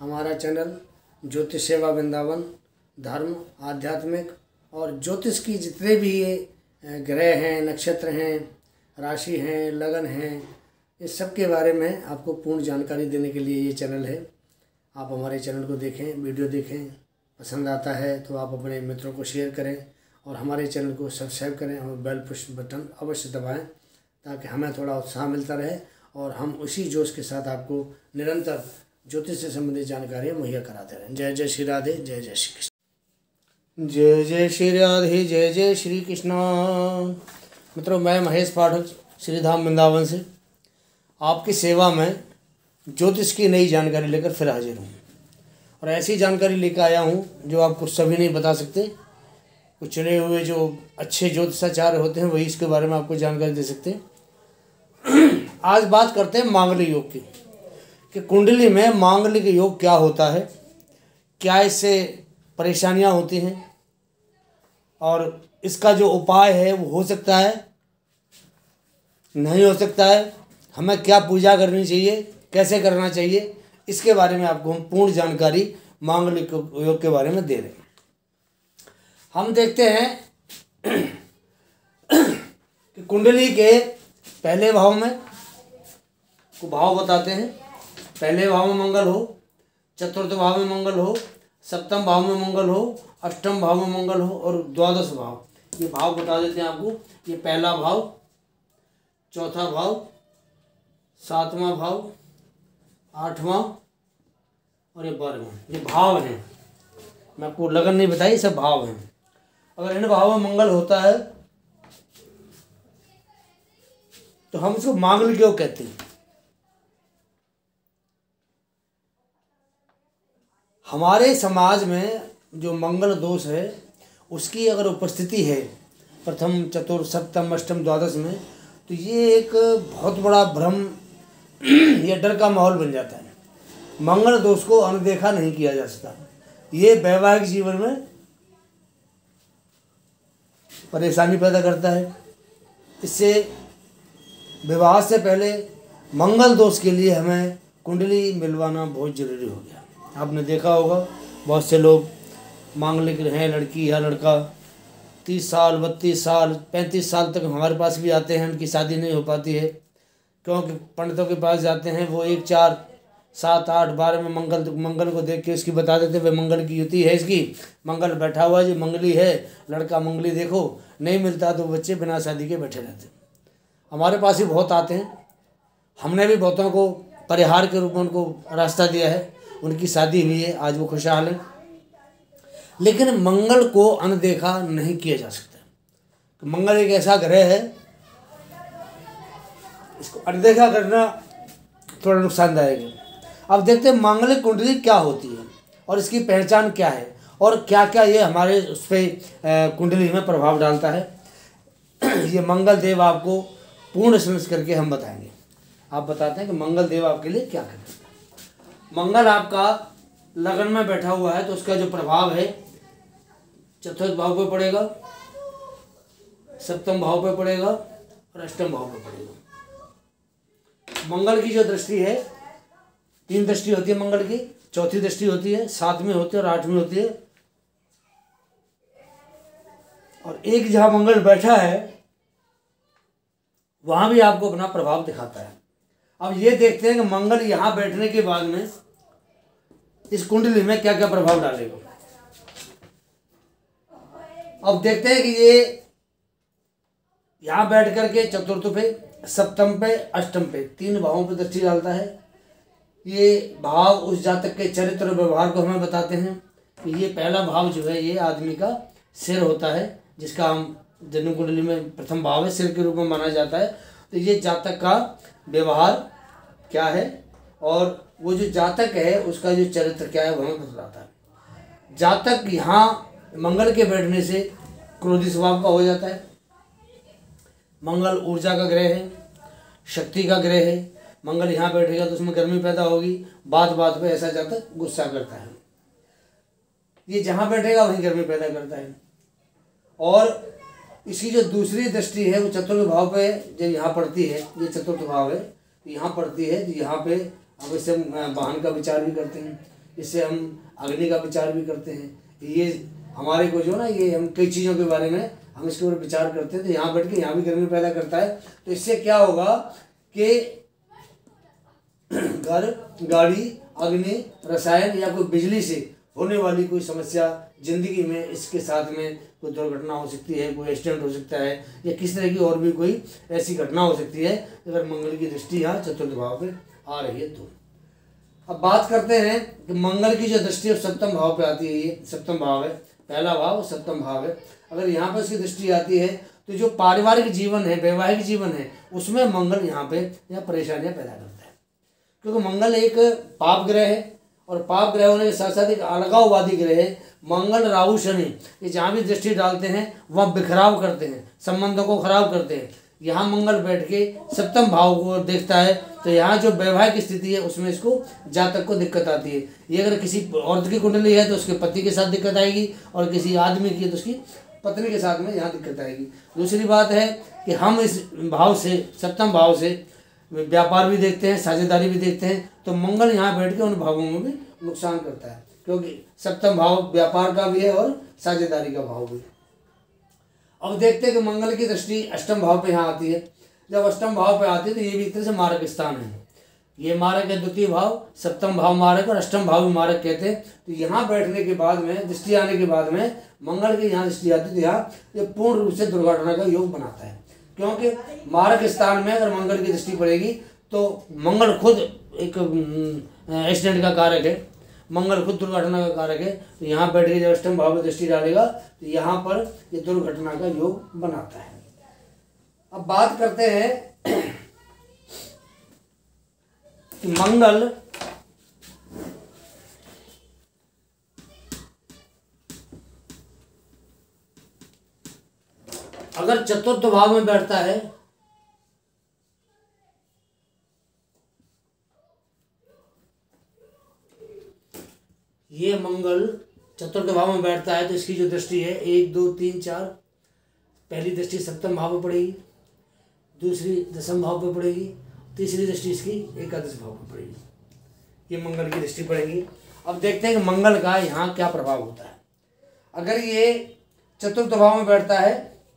हमारा चैनल ज्योतिष सेवा वृंदावन धर्म आध्यात्मिक और ज्योतिष की जितने भी ये ग्रह हैं, नक्षत्र हैं, राशि हैं, लगन हैं, इस सब के बारे में आपको पूर्ण जानकारी देने के लिए ये चैनल है। आप हमारे चैनल को देखें, वीडियो देखें, पसंद आता है तो आप अपने मित्रों को शेयर करें और हमारे चैनल को सब्सक्राइब करें और बेल पुश बटन अवश्य दबाएं ताकि हमें थोड़ा उत्साह मिलता रहे और हम उसी जोश के साथ आपको निरंतर ज्योतिष से संबंधित जानकारियाँ मुहैया कराते रहें। जय जय श्री राधे, जय जय श्री कृष्ण, जय जय श्री राधे, जय जय श्री कृष्णा। मित्रों, मैं महेश पाठक श्रीधाम वृंदावन से आपकी सेवा में ज्योतिष की नई जानकारी लेकर फिर हाजिर हूँ और ऐसी जानकारी लेकर आया हूँ जो आपको सभी नहीं बता सकते। कुछ चुने हुए जो अच्छे ज्योतिषाचार्य होते हैं वही इसके बारे में आपको जानकारी दे सकते हैं। आज बात करते हैं मांगलिक योग की कि कुंडली में मांगलिक योग क्या होता है, क्या इससे परेशानियाँ होती हैं और इसका जो उपाय है वो हो सकता है, नहीं हो सकता है, हमें क्या पूजा करनी चाहिए, कैसे करना चाहिए, इसके बारे में आपको हम पूर्ण जानकारी मांगलिक योग के बारे में दे रहे हैं। हम देखते हैं कि कुंडली के पहले भाव में को भाव बताते हैं। पहले भाव में मंगल हो, चतुर्थ भाव में मंगल हो, सप्तम भाव में मंगल हो, अष्टम भाव में मंगल हो और द्वादश भाव, ये भाव बता देते हैं आपको। ये पहला भाव, चौथा भाव, सातवां भाव, आठवां और ये बारहवां, ये भाव हैं। मैं आपको लगन नहीं बताई, सब भाव हैं। अगर इन भावों में मंगल होता है तो हम इसको मांगलिक योग कहते हैं। हमारे समाज में जो मंगल दोष है उसकी अगर उपस्थिति है प्रथम, चतुर्थ, सप्तम, अष्टम, द्वादश में, तो ये एक बहुत बड़ा भ्रम या डर का माहौल बन जाता है। मंगल दोष को अनदेखा नहीं किया जा सकता। ये वैवाहिक जीवन में परेशानी पैदा करता है। इससे विवाह से पहले मंगल दोष के लिए हमें कुंडली मिलवाना बहुत ज़रूरी हो गया। आपने देखा होगा बहुत से लोग मांगलिक हैं, लड़की या लड़का 30 साल, 32 साल, 35 साल तक हमारे पास भी आते हैं, उनकी शादी नहीं हो पाती है क्योंकि पंडितों के पास जाते हैं, वो 1, 4, 7, 8, 12 में मंगल को देख के उसकी बता देते वे मंगल की युति है, इसकी मंगल बैठा हुआ जो मंगली है, लड़का मंगली देखो। नहीं मिलता तो बच्चे बिना शादी के बैठे रहते। हमारे पास ही बहुत आते हैं, हमने भी बहुतों को परिहार के रूप में उनको रास्ता दिया है, उनकी शादी हुई है, आज वो खुशहाल हैं। लेकिन मंगल को अनदेखा नहीं किया जा सकता। मंगल एक ऐसा ग्रह है, इसको अनदेखा करना थोड़ा नुकसानदायक है। अब देखते हैं मांगलिक कुंडली क्या होती है और इसकी पहचान क्या है और क्या क्या ये हमारे उस पर कुंडली में प्रभाव डालता है। ये मंगल देव आपको पूर्ण स्मृति करके हम बताएंगे। आप बताते हैं कि मंगल देव आपके लिए क्या करता है। मंगल आपका लगन में बैठा हुआ है तो उसका जो प्रभाव है चतुर्थ भाव पर पड़ेगा, सप्तम भाव पर पड़ेगा और अष्टम भाव पर पड़ेगा। मंगल की जो दृष्टि है, 3 दृष्टि होती है मंगल की, 4थी दृष्टि होती है, 7वीं होती है और 8वीं होती है। और एक जहाँ मंगल बैठा है वहाँ भी आपको अपना प्रभाव दिखाता है। अब ये देखते हैं कि मंगल यहाँ बैठने के बाद में इस कुंडली में क्या क्या प्रभाव डालेगा। अब देखते हैं कि ये यहाँ बैठ करके चतुर्थ पे, सप्तम पे, अष्टम पे, 3 भावों पर दृष्टि डालता है। ये भाव उस जातक के चरित्र और व्यवहार को हमें बताते हैं। ये पहला भाव जो है ये आदमी का सिर होता है, जिसका हम जन्म कुंडली में प्रथम भाव है, सिर के रूप में माना जाता है। तो ये जातक का व्यवहार क्या है और वो जो जातक है उसका जो चरित्र क्या है वो हमें बताता है। जातक यहाँ मंगल के बैठने से क्रोधी स्वभाव का हो जाता है। मंगल ऊर्जा का ग्रह है, शक्ति का ग्रह है। मंगल यहाँ बैठेगा तो उसमें गर्मी पैदा होगी, बात बात पे ऐसा जातक गुस्सा करता है। ये जहाँ बैठेगा वहीं गर्मी पैदा करता है। और इसकी जो दूसरी दृष्टि है वो चतुर्थ भाव पे जो यहाँ पड़ती है, ये चतुर्थ भाव है यहाँ पड़ती है, तो यहाँ पे अब इससे वाहन का विचार भी करते हैं। इससे हम अग्नि का विचार भी करते हैं। ये हमारे को जो ना ये हम कई चीज़ों के बारे में हम इसके ऊपर विचार करते हैं। तो यहाँ बैठ के यहाँ भी गर्मी पैदा करता है। तो इससे क्या होगा कि घर, गाड़ी, अग्नि, रसायन या कोई बिजली से होने वाली कोई समस्या ज़िंदगी में, इसके साथ में कोई दुर्घटना हो सकती है, कोई एक्सीडेंट हो सकता है या किस तरह की और भी कोई ऐसी घटना हो सकती है अगर मंगल की दृष्टि यहाँ चतुर्थ भाव पे आ रही है। तो अब बात करते हैं कि मंगल की जो दृष्टि है सप्तम भाव पे आती है। ये सप्तम भाव है, पहला भाव सप्तम भाव है। अगर यहाँ पर इसकी दृष्टि आती है तो जो पारिवारिक जीवन है, वैवाहिक जीवन है, उसमें मंगल यहाँ पे या परेशानियाँ पैदा करता है, क्योंकि मंगल एक पाप ग्रह है और पाप ग्रह होने के साथ साथ एक अलगाववादी ग्रह है। मंगल, राहु, शनि ये जहाँ भी दृष्टि डालते हैं वह बिखराव करते हैं, संबंधों को खराब करते हैं। यहाँ मंगल बैठ के सप्तम भाव को देखता है तो यहाँ जो वैवाहिक स्थिति है उसमें इसको जातक को दिक्कत आती है। ये अगर किसी औरत की कुंडली है तो उसके पति के साथ दिक्कत आएगी और किसी आदमी की है तो उसकी पत्नी के साथ में यहाँ दिक्कत आएगी। दूसरी बात है कि हम इस भाव से, सप्तम भाव से व्यापार भी देखते हैं, साझेदारी भी देखते हैं, तो मंगल यहाँ बैठ के उन भावों में भी नुकसान करता है, क्योंकि सप्तम भाव व्यापार का भी है और साझेदारी का भाव भी है। अब देखते हैं कि मंगल की दृष्टि अष्टम भाव पे यहाँ आती है। जब अष्टम भाव पे आती है तो ये भी एक तरह से मारक स्थान है। ये मारक है, द्वितीय भाव, सप्तम भाव मारक और अष्टम भाव भी मारक कहते हैं। तो यहाँ बैठने के बाद में, दृष्टि आने के बाद में मंगल की यहाँ दृष्टि आती है तो यहाँ ये पूर्ण रूप से दुर्घटना का योग बनाता है, क्योंकि मारक स्थान में अगर मंगल की दृष्टि पड़ेगी तो मंगल खुद एक एक्सीडेंट का कारक है, मंगल खुद दुर्घटना का कारक है। तो यहाँ बैठ के जब अष्टम भाव में दृष्टि डालेगा तो यहाँ पर ये दुर्घटना का योग बनाता है। अब बात करते हैं कि मंगल अगर चतुर्थ भाव में बैठता है ये मंगल चतुर्थ भाव में बैठता है तो इसकी जो दृष्टि है 1 2 3 4, पहली दृष्टि सप्तम भाव पर पड़ेगी, दूसरी दशम भाव पर पड़ेगी, तीसरी दृष्टि इसकी एकादश भाव पर पड़ेगी। ये मंगल की दृष्टि पड़ेगी। अब देखते हैं कि मंगल का यहाँ क्या प्रभाव होता है। अगर ये चतुर्थ भाव में बैठता है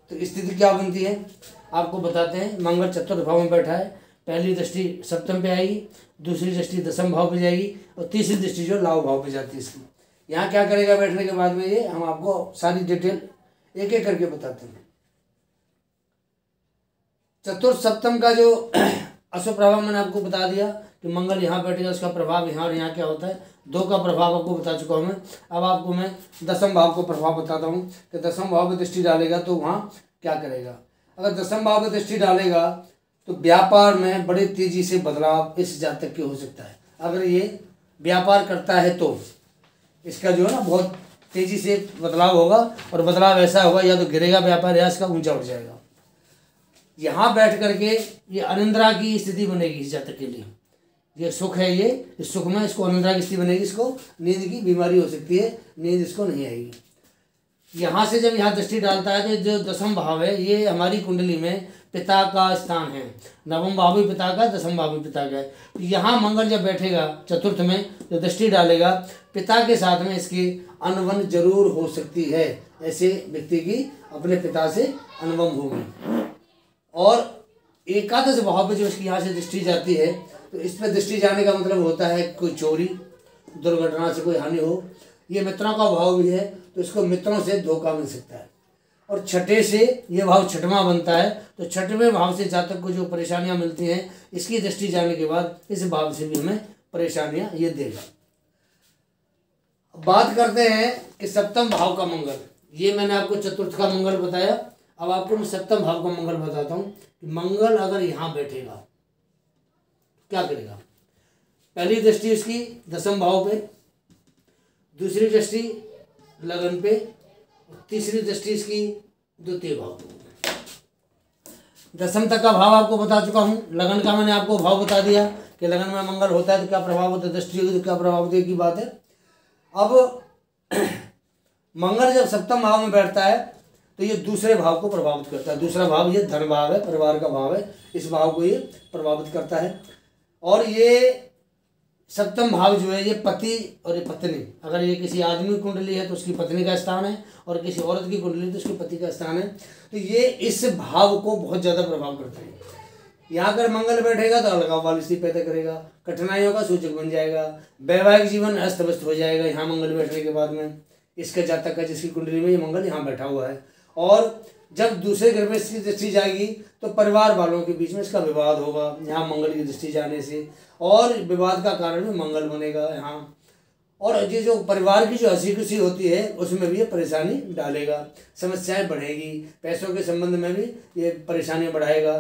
तो स्थिति क्या बनती है आपको बताते हैं। मंगल चतुर्थ भाव में बैठा है, पहली दृष्टि सप्तम पे आएगी, दूसरी दृष्टि दशम भाव पे जाएगी और तीसरी दृष्टि जो लाभ भाव पे जाती है। इसकी यहाँ क्या करेगा बैठने के बाद में, ये हम आपको सारी डिटेल एक एक करके बताते हैं। चतुर्थ सप्तम का जो अशुभ प्रभाव मैंने आपको बता दिया कि मंगल यहाँ बैठेगा, उसका प्रभाव यहाँ और यहाँ क्या होता है। 2 का प्रभाव आपको बता चुका हूँ मैं। अब आपको मैं दसम भाव को प्रभाव बताता हूँ कि दसम भाव पर दृष्टि डालेगा तो वहाँ क्या करेगा। अगर दसम भाव पर दृष्टि डालेगा तो व्यापार में बड़ी तेज़ी से बदलाव इस जातक के हो सकता है। अगर ये व्यापार करता है तो इसका जो है ना बहुत तेज़ी से बदलाव होगा और बदलाव ऐसा होगा या तो गिरेगा व्यापार या इसका ऊंचा उठ जाएगा। यहाँ बैठ करके ये अनिंद्रा की स्थिति बनेगी इस जातक के लिए। ये सुख है, ये इस सुख में इसको अनिंद्रा की स्थिति बनेगी, इसको नींद की बीमारी हो सकती है, नींद इसको नहीं आएगी। यहाँ से जब यहाँ दृष्टि डालता है तो जो दसम भाव है ये हमारी कुंडली में पिता का स्थान है, नवम भाव भी पिता का, दसम भाव भी पिता का है। यहाँ मंगल जब बैठेगा चतुर्थ में जो दृष्टि डालेगा पिता के साथ में इसकी अनबन जरूर हो सकती है। ऐसे व्यक्ति की अपने पिता से अनबन होगी। और एकादश भाव पर जो इसकी यहाँ से दृष्टि जाती है तो इस पर दृष्टि जाने का मतलब होता है कोई चोरी, दुर्घटना से कोई हानि हो। ये मित्रों का भाव भी है तो इसको मित्रों से धोखा मिल सकता है। और छठे से ये भाव छठवां बनता है तो छठवें भाव से जातक को जो परेशानियां मिलती हैं इसकी दृष्टि जाने के बाद इस भाव से भी हमें परेशानियां ये देगा। बात करते हैं कि सप्तम भाव का मंगल। ये मैंने आपको चतुर्थ का मंगल बताया, अब आपको मैं सप्तम भाव का मंगल बताता हूँ कि मंगल अगर यहाँ बैठेगा क्या करेगा। पहली दृष्टि उसकी दसम भाव पे, दूसरी दृष्टि लगन पे, तीसरी दृष्टि इसकी द्वितीय भाव। दशम तक का भाव आपको बता चुका हूँ, लगन का मैंने आपको भाव बता दिया कि लगन में मंगल होता है तो क्या प्रभाव होता है, दृष्टि होगी तो क्या प्रभाव होती है की बात है। अब मंगल जब सप्तम भाव में बैठता है तो ये दूसरे भाव को प्रभावित करता है। दूसरा भाव ये धन भाव है, परिवार का भाव है, इस भाव को ये प्रभावित करता है। और ये सप्तम भाव जो है ये पति और ये पत्नी, अगर ये किसी आदमी की कुंडली है तो उसकी पत्नी का स्थान है और किसी औरत की कुंडली तो उसके पति का स्थान है। तो ये इस भाव को बहुत ज़्यादा प्रभाव करते हैं। यहाँ अगर मंगल बैठेगा तो अलगाव वाली स्थिति पैदा करेगा, कठिनाइयों का सूचक बन जाएगा, वैवाहिक जीवन अस्त व्यस्त हो जाएगा। यहाँ मंगल बैठने के बाद में इसका जातक का जिसकी कुंडली में ये मंगल यहाँ बैठा हुआ है, और जब दूसरे ग्रह में इसकी दृष्टि जाएगी तो परिवार वालों के बीच में इसका विवाद होगा यहाँ मंगल की दृष्टि जाने से, और विवाद का कारण भी मंगल बनेगा यहाँ। और ये जो परिवार की जो हंसी खुशी होती है उसमें भी ये परेशानी डालेगा, समस्याएं बढ़ेगी, पैसों के संबंध में भी ये परेशानी बढ़ाएगा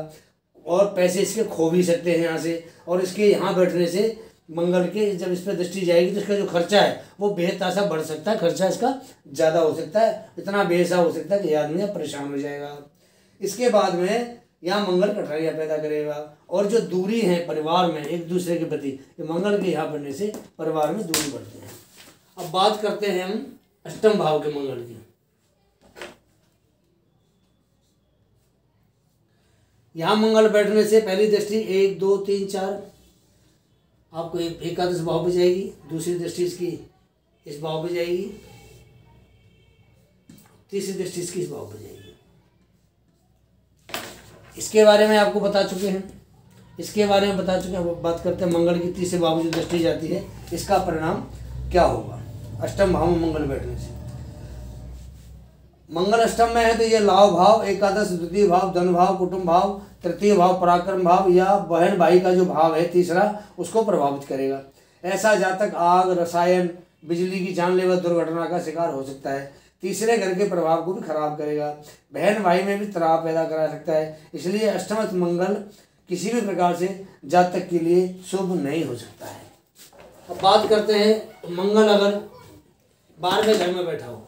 और पैसे इसके खो भी सकते हैं यहाँ से। और इसके यहाँ बैठने से मंगल के जब इस पर दृष्टि जाएगी तो इसका जो खर्चा है वो बेहताशा बढ़ सकता है, खर्चा इसका ज़्यादा हो सकता है, इतना बेहसा हो सकता है कि आदमी परेशान हो जाएगा। इसके बाद में यहाँ मंगल कठिनाइयाँ पैदा करेगा, और जो दूरी है परिवार में एक दूसरे के प्रति मंगल के यहाँ पड़ने से परिवार में दूरी बढ़ती है। अब बात करते हैं हम अष्टम भाव के मंगल की। यहाँ मंगल बैठने से पहली दृष्टि 1 2 3 4 आपको एकादश भाव पे जाएगी, दूसरी दृष्टि इसकी इस भाव पे जाएगी, तीसरी दृष्टि इसकी इस भाव पे जाएगी। इसके बारे में आपको बता चुके हैं, इसके बारे में बता चुके हैं। अब बात करते हैं मंगल की तीसरे भाव जो दृष्टि जाती है इसका परिणाम क्या होगा अष्टम भाव में मंगल बैठने से। मंगल अष्टम में है तो ये लाभ भाव, एकादश द्वितीय भाव, धन भाव, कुटुंब भाव, तृतीय भाव, पराक्रम भाव या बहन भाई का जो भाव है तीसरा उसको प्रभावित करेगा। ऐसा जातक आग, रसायन, बिजली की जानलेवा दुर्घटना का शिकार हो सकता है। तीसरे घर के प्रभाव को भी खराब करेगा, बहन भाई में भी तनाव पैदा करा सकता है। इसलिए अष्टमस्थ मंगल किसी भी प्रकार से जातक के लिए शुभ नहीं हो सकता है। अब बात करते हैं मंगल अगर 12वें घर में बैठा हो,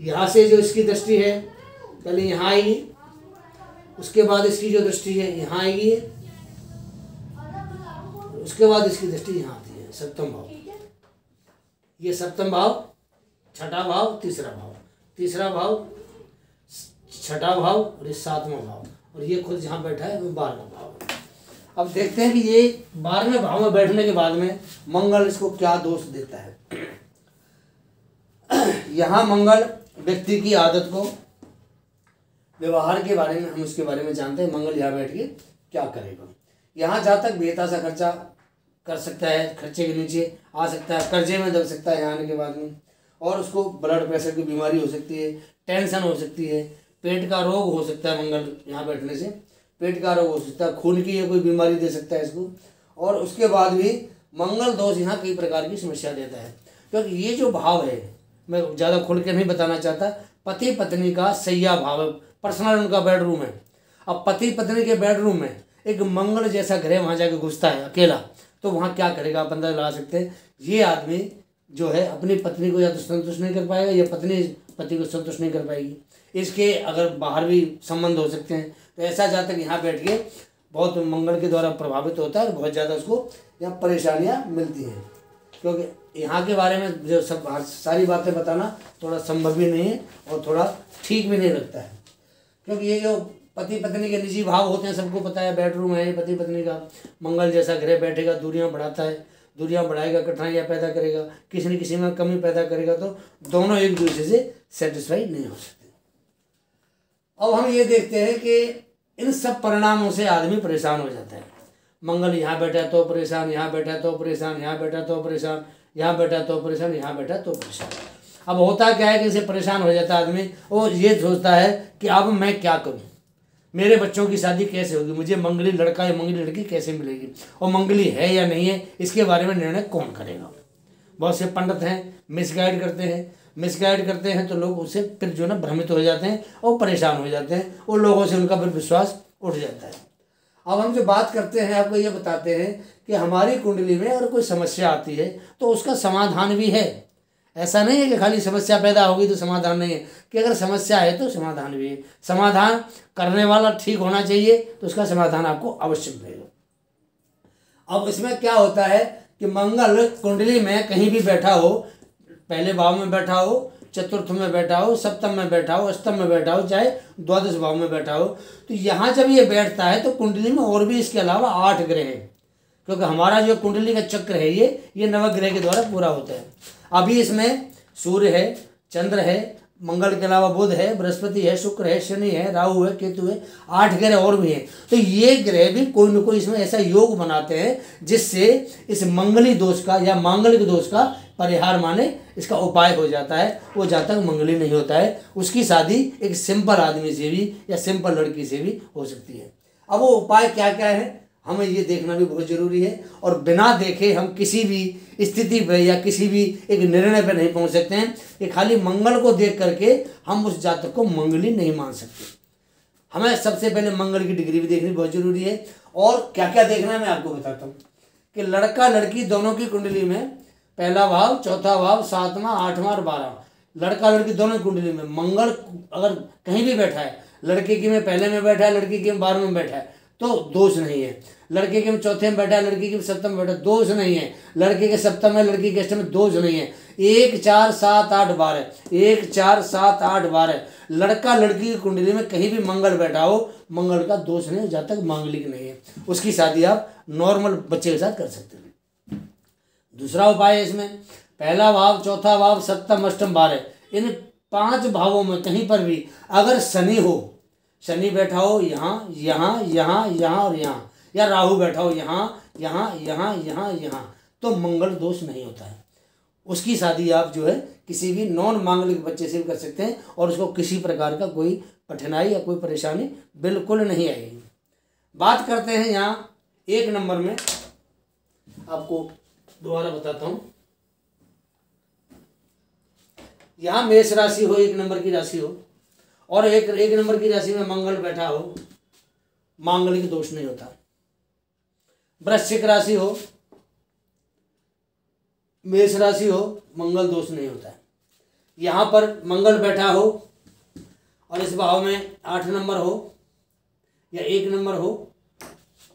यहाँ से जो इसकी दृष्टि है पहले यहाँ आएगी, उसके बाद इसकी जो दृष्टि है यहाँ आएगी, उसके बाद इसकी दृष्टि यहाँ आती है सप्तम भाव। ये सप्तम भाव, छठा भाव, तीसरा भाव, तीसरा भाव, छठा भाव और ये सातवां भाव, और ये खुद जहाँ बैठा है वो 12वां भाव। अब देखते हैं कि ये 12वें भाव में बैठने के बाद में मंगल इसको क्या दोष देता है। यहाँ मंगल व्यक्ति की आदत को, व्यवहार के बारे में हम उसके बारे में जानते हैं। मंगल यहाँ बैठ के क्या करेगा, यहाँ जातक बेहताशा खर्चा कर सकता है, खर्चे के नीचे आ सकता है, कर्जे में दब सकता है यहाँ आने के बाद में, और उसको ब्लड प्रेशर की बीमारी हो सकती है, टेंशन हो सकती है, पेट का रोग हो सकता है। मंगल यहाँ बैठने से पेट का रोग हो सकता है, खून की ये कोई बीमारी दे सकता है इसको। और उसके बाद भी मंगल दोष यहाँ कई प्रकार की समस्या देता है, क्योंकि ये जो भाव है मैं ज़्यादा खुल के नहीं बताना चाहता। पति पत्नी का सैया भाव, पर्सनल उनका बेडरूम है। अब पति पत्नी के बेडरूम में एक मंगल जैसा ग्रह वहाँ जाके घुसता है अकेला, तो वहाँ क्या करेगा आप अंदर ला सकते हैं। ये आदमी जो है अपनी पत्नी को या तो संतुष्ट नहीं कर पाएगा या पत्नी पति को संतुष्ट नहीं कर पाएगी। इसके अगर बाहर भी संबंध हो सकते हैं, तो ऐसा जातक यहाँ बैठ के बहुत मंगल के द्वारा प्रभावित होता है और बहुत ज़्यादा उसको यहाँ परेशानियाँ मिलती हैं, क्योंकि यहाँ के बारे में जो सब सारी बातें बताना थोड़ा संभव भी नहीं है और थोड़ा ठीक भी नहीं लगता है, क्योंकि ये जो पति पत्नी के निजी भाव होते हैं सबको पता है। बेडरूम है पति पत्नी का, मंगल जैसा ग्रह बैठेगा, दूरियां बढ़ाता है, दूरियां बढ़ाएगा, कठिनाइयाँ पैदा करेगा, किसी न किसी में कमी पैदा करेगा, तो दोनों एक दूसरे से सेटिस्फाई नहीं हो सकते। अब हम ये देखते हैं कि इन सब परिणामों से आदमी परेशान हो जाता है। मंगल यहाँ बैठा तो परेशान, यहाँ बैठा तो परेशान, यहाँ बैठा तो परेशान, यहाँ बैठा तो परेशान, यहाँ बैठा तो परेशान। अब होता क्या है कि इसे परेशान हो जाता है आदमी, और ये सोचता है कि अब मैं क्या करूँ, मेरे बच्चों की शादी कैसे होगी, मुझे मंगली लड़का या मंगली लड़की कैसे मिलेगी, और मंगली है या नहीं है इसके बारे में निर्णय कौन करेगा। बहुत से पंडित हैं मिसगाइड करते हैं, मिसगाइड करते हैं तो लोग उससे फिर जो ना भ्रमित हो जाते हैं और परेशान हो जाते हैं, और लोगों से उनका फिर विश्वास उठ जाता है। अब हम जो बात करते हैं आपको ये बताते हैं कि हमारी कुंडली में अगर कोई समस्या आती है तो उसका समाधान भी है। ऐसा नहीं है कि खाली समस्या पैदा होगी तो समाधान नहीं है, कि अगर समस्या है तो समाधान भी है। समाधान करने वाला ठीक होना चाहिए तो उसका समाधान आपको अवश्य मिलेगा। अब इसमें क्या होता है कि मंगल कुंडली में कहीं भी बैठा हो, पहले भाव में बैठा हो चतुर्थ में बैठा हो, सप्तम में बैठा हो, अष्टम में बैठा हो, चाहे द्वादश भाव में बैठा हो, तो यहाँ जब ये बैठता है तो कुंडली में और भी इसके अलावा 8 ग्रह हैं, क्योंकि हमारा जो कुंडली का चक्र है ये नवग्रह के द्वारा पूरा होता है। अभी इसमें सूर्य है, चंद्र है, मंगल के अलावा बुध है, बृहस्पति है, शुक्र है, शनि है, राहु है, केतु है, 8 ग्रह और भी हैं। तो ये ग्रह भी कोई न कोई इसमें ऐसा योग बनाते हैं जिससे इस मंगली दोष का या मांगलिक दोष का परिहार माने इसका उपाय हो जाता है। वो जहाँ तक मंगली नहीं होता है उसकी शादी एक सिंपल आदमी से भी या सिंपल लड़की से भी हो सकती है। अब वो उपाय क्या क्या है हमें ये देखना भी बहुत ज़रूरी है, और बिना देखे हम किसी भी स्थिति पर या किसी भी एक निर्णय पर नहीं पहुंच सकते हैं। कि खाली मंगल को देख करके हम उस जातक को मंगली नहीं मान सकते। हमें सबसे पहले मंगल की डिग्री भी देखनी बहुत ज़रूरी है। और क्या क्या देखना है मैं आपको बताता हूँ कि लड़का लड़की दोनों की कुंडली में पहला भाव, चौथा भाव, 7वां, 8वां और 12वां, लड़का लड़की दोनों की कुंडली में मंगल अगर कहीं भी बैठा है, लड़के की में पहले में बैठा है, लड़की की में 12वें में बैठा है तो दोष नहीं है। लड़के के में चौथे में बैठा है, लड़की के सप्तम में बैठा, दोष नहीं है। लड़के के सप्तम में, लड़की के अष्टम में, दोष नहीं है। 1 4 7 8 12, 1 4 7 8 12, लड़का लड़की की कुंडली में कहीं भी मंगल बैठा हो, मंगल का दोष नहीं, जहाँ तक मांगलिक नहीं है उसकी शादी आप नॉर्मल बच्चे के साथ कर सकते हैं। दूसरा उपाय है इसमें पहला भाव, चौथा भाव, सप्तम, अष्टम, 12, इन 5 भावों में कहीं पर भी अगर शनि हो, शनि बैठा हो यहाँ यहाँ यहाँ यहाँ और यहाँ, या राहु बैठा हो यहाँ यहाँ यहाँ यहाँ यहाँ, तो मंगल दोष नहीं होता है। उसकी शादी आप जो है किसी भी नॉन मांगलिक बच्चे से भी कर सकते हैं और उसको किसी प्रकार का कोई कठिनाई या कोई परेशानी बिल्कुल नहीं आएगी। बात करते हैं यहाँ 1 नंबर में, आपको दोबारा बताता हूँ। यहाँ मेष राशि हो, 1 नंबर की राशि हो, और एक नंबर की राशि में मंगल बैठा हो, मांगलिक दोष नहीं होता। वृश्चिक राशि हो, मेष राशि हो, मंगल दोष नहीं होता है। यहाँ पर मंगल बैठा हो और इस भाव में 8 नंबर हो या 1 नंबर हो,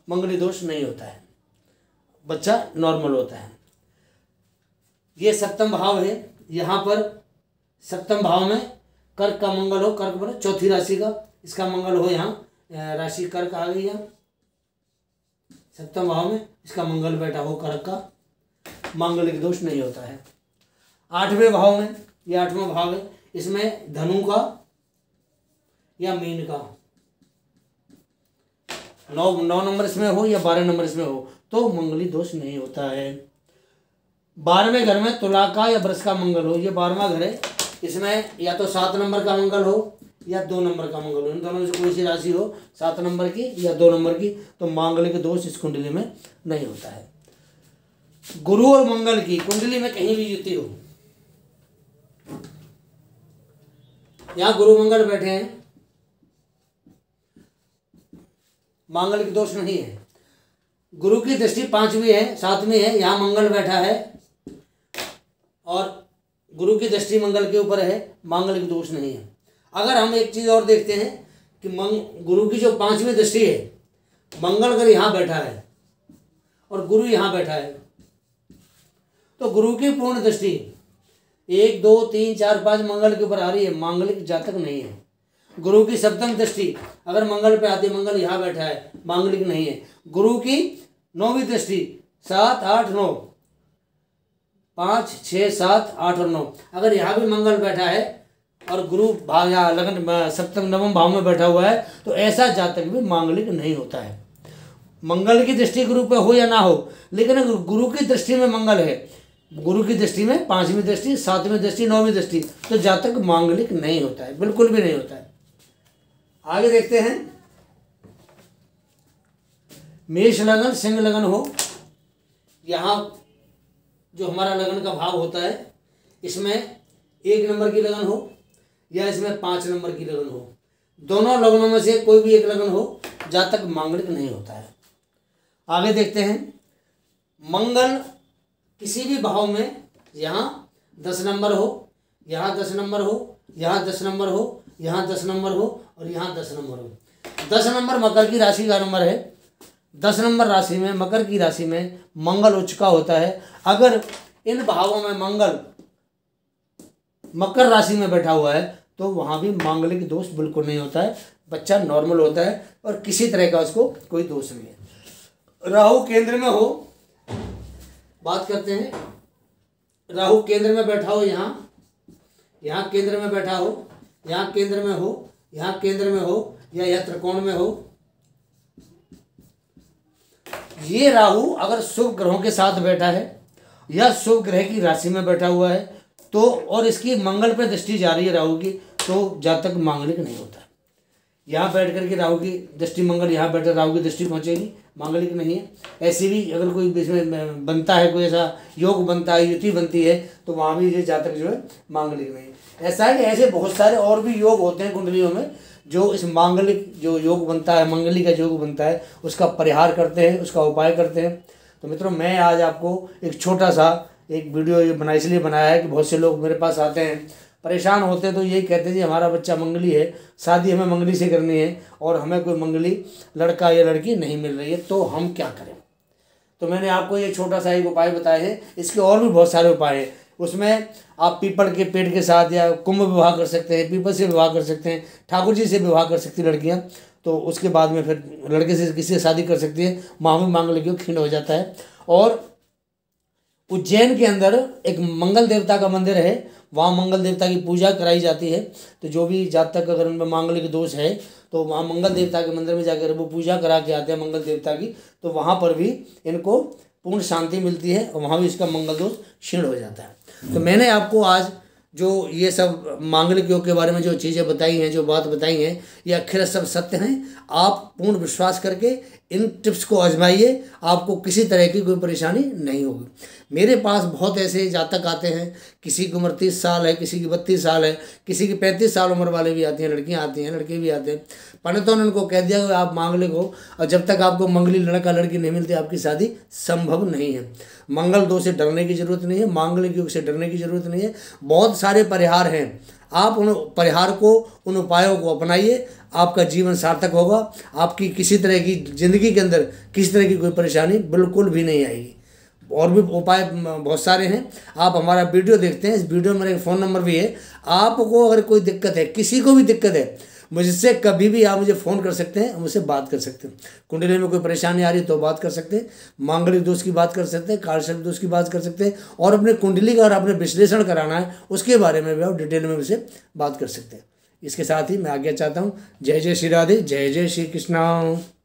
मंगली दोष नहीं होता है, बच्चा नॉर्मल होता है। ये सप्तम भाव है, यहाँ पर सप्तम भाव में कर्क का मंगल हो, कर्क पर चौथी राशि का इसका मंगल हो, यहाँ राशि कर्क आ गई, यहाँ सप्तम भाव में इसका मंगल बैठा हो कर्क का, मांगलिक दोष नहीं होता है। 8वें भाव में, यह 8वां भाव है, इसमें धनु का या मीन का 9 नंबर इसमें हो या 12 नंबर इसमें हो तो मंगली दोष नहीं होता है। 12वें घर में तुला का या वृष का मंगल हो, ये 12वां घर है, इसमें या तो 7 नंबर का मंगल हो या 2 नंबर का मंगल हो, इन दोनों से कोई सी राशि हो, 7 नंबर की या 2 नंबर की, तो मांगलिक दोष इस कुंडली में नहीं होता है। गुरु और मंगल की कुंडली में कहीं भी युति हो, यहाँ गुरु मंगल बैठे हैं, मांगलिक दोष नहीं है। गुरु की दृष्टि 5वीं है, 7वीं है, यहाँ मंगल बैठा है और गुरु की दृष्टि मंगल के ऊपर है, मांगलिक दोष नहीं है। अगर हम एक चीज़ और देखते हैं कि गुरु की जो 5वीं दृष्टि है, मंगल अगर यहाँ बैठा है और गुरु यहाँ बैठा है तो गुरु की पूर्ण दृष्टि 1 2 3 4 5 मंगल के ऊपर आ रही है, मांगलिक जातक नहीं है। गुरु की सप्तम दृष्टि अगर मंगल पे आती है, मंगल यहाँ बैठा है, मांगलिक नहीं है। गुरु की 9वीं दृष्टि 7 8 9 5 6 7 8 और 9, अगर यहाँ भी मंगल बैठा है और गुरु भाव या लगन सप्तम नवम भाव में बैठा हुआ है तो ऐसा जातक भी मांगलिक नहीं होता है। मंगल की दृष्टि गुरु पे हो या ना हो, लेकिन अगर गुरु की दृष्टि में मंगल है, गुरु की दृष्टि में 5वीं दृष्टि, 7वीं दृष्टि, 9वीं दृष्टि, तो जातक मांगलिक नहीं होता है, बिल्कुल भी नहीं होता है। आगे देखते हैं मेष लगन सिंह लगन हो, यहाँ जो हमारा लगन का भाव होता है इसमें 1 नंबर की लगन हो या इसमें 5 नंबर की लगन हो, दोनों लगनों में से कोई भी एक लगन हो, जातक मांगलिक नहीं होता है। आगे देखते हैं मंगल किसी भी भाव में, यहाँ 10 नंबर हो, यहाँ 10 नंबर हो, यहाँ 10 नंबर हो, यहाँ 10 नंबर हो और यहाँ 10 नंबर हो। 10 नंबर मकर की राशि का नंबर है, 10 नंबर राशि में मकर की राशि में मंगल उच्च का होता है। अगर इन भावों में मंगल मकर राशि में बैठा हुआ है तो वहाँ भी मांगलिक दोष बिल्कुल नहीं होता है, बच्चा नॉर्मल होता है और किसी तरह का उसको कोई दोष नहीं है। राहु केंद्र में हो, बात करते हैं, राहु केंद्र में बैठा हो, यहाँ केंद्र में बैठा हो, यहाँ केंद्र में हो, यहाँ केंद्र में हो, या यह त्रिकोण में हो, ये राहु अगर शुभ ग्रहों के साथ बैठा है या शुभ ग्रह की राशि में बैठा हुआ है तो और इसकी मंगल पर दृष्टि जा रही है राहु की, तो जातक मांगलिक नहीं होता। यहाँ बैठ करके राहु की दृष्टि मंगल, यहाँ बैठकर राहु की दृष्टि पहुँचेगी, मांगलिक नहीं है। ऐसी भी अगर कोई बीच में बनता है, कोई ऐसा योग बनता है, युति बनती है, तो वहाँ भी ये जातक जो है मांगलिक नहीं है। ऐसा है कि ऐसे बहुत सारे और भी योग होते हैं कुंडलियों में जो इस मांगलिक जो योग बनता है, मांगलिक का योग बनता है, उसका परिहार करते हैं, उसका उपाय करते हैं। तो मित्रों, मैं आज आपको एक छोटा सा एक वीडियो ये बना इसलिए बनाया है कि बहुत से लोग मेरे पास आते हैं, परेशान होते हैं, तो ये कहते हैं जी हमारा बच्चा मंगली है, शादी हमें मंगली से करनी है और हमें कोई मंगली लड़का या लड़की नहीं मिल रही है, तो हम क्या करें। तो मैंने आपको ये छोटा सा एक उपाय बताया है, इसके और भी बहुत सारे उपाय हैं। उसमें आप पीपल के पेड़ के साथ या कुंभ विवाह कर सकते हैं, पीपल से विवाह कर सकते हैं, ठाकुर जी से विवाह कर सकती लड़कियाँ, तो उसके बाद में फिर लड़के से किसी से शादी कर सकती है, मांग मांगलिक खींड हो जाता है। और उज्जैन के अंदर एक मंगल देवता का मंदिर है, वहाँ मंगल देवता की पूजा कराई जाती है, तो जो भी जातक अगर उनमें मांगलिक दोष है तो वहाँ मंगल देवता के मंदिर में जाकर वो पूजा करा के आते हैं मंगल देवता की, तो वहाँ पर भी इनको पूर्ण शांति मिलती है और वहाँ भी इसका मंगल दोष क्षीण हो जाता है। तो मैंने आपको आज जो ये सब मांगलिक योग के बारे में जो चीज़ें बताई हैं, जो बात बताई हैं, ये अक्षर सब सत्य हैं। आप पूर्ण विश्वास करके इन टिप्स को आजमाइए, आपको किसी तरह की कोई परेशानी नहीं होगी। मेरे पास बहुत ऐसे जातक आते हैं, किसी की उम्र 30 साल है, किसी की 32 साल है, किसी की 35 साल उम्र वाले भी आते हैं, लड़कियां आती हैं, लड़के भी आते हैं। पंडितों ने उनको कह दिया कि आप मांगलिक हो और जब तक आपको मंगली लड़का लड़की नहीं मिलती आपकी शादी संभव नहीं है। मंगल दोष से डरने की ज़रूरत नहीं है, मांगलिक योग से डरने की ज़रूरत नहीं है। बहुत सारे परिहार हैं, आप उन परिहार को, उन उपायों को अपनाइए, आपका जीवन सार्थक होगा, आपकी किसी तरह की ज़िंदगी के अंदर किसी तरह की कोई परेशानी बिल्कुल भी नहीं आएगी। और भी उपाय बहुत सारे हैं, आप हमारा वीडियो देखते हैं, इस वीडियो में मेरा फ़ोन नंबर भी है। आपको अगर कोई दिक्कत है, किसी को भी दिक्कत है, मुझसे कभी भी आप मुझे फ़ोन कर सकते हैं, मुझसे बात कर सकते हैं। कुंडली में कोई परेशानी आ रही है तो बात कर सकते हैं, मांगलिक दोष की बात कर सकते हैं, कालसर्प दोष की बात कर सकते हैं, और अपने कुंडली का और अपने विश्लेषण कराना है उसके बारे में भी आप डिटेल में मुझसे बात कर सकते हैं। इसके साथ ही मैं आज्ञा चाहता हूँ। जय जय श्री राधे, जय जय श्री कृष्णा।